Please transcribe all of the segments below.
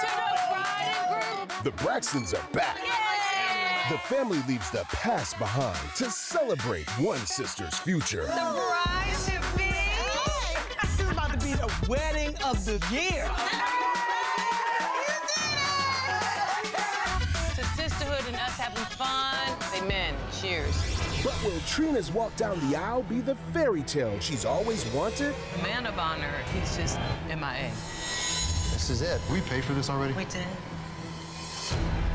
to the bride and groom. The Braxtons are back. Yay! The family leaves the past behind to celebrate one sister's future. The bride to be. This is about to be the wedding of the year. Sisterhood and us having fun. Amen. Cheers. But will Trina's walk down the aisle be the fairy tale she's always wanted? The man of honor, he's just MIA. This is it. We paid for this already? We did.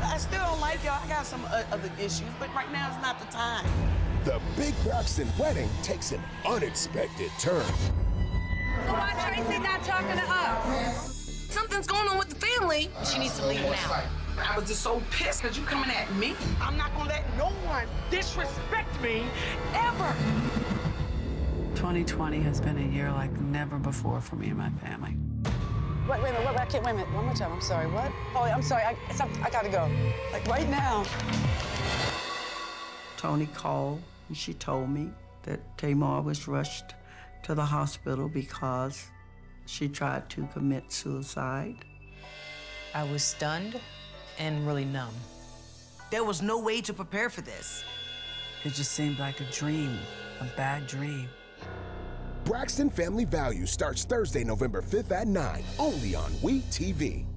I still don't like y'all. I got some other issues, but right now it's not the time. The big Braxton wedding takes an unexpected turn. So why Tracy not talking to us? Something's going on with the family. She needs to leave now. I was just so pissed because you coming at me. I'm not gonna let no one disrespect me ever. 2020 has been a year like never before for me and my family. Wait a minute, one more time, I'm sorry, what? Oh, I'm sorry, I gotta go, like right now. Toni called and she told me that Tamar was rushed to the hospital because she tried to commit suicide. I was stunned and really numb. There was no way to prepare for this. It just seemed like a dream, a bad dream. Braxton Family Values starts Thursday, November 5th at 9, only on WE tv.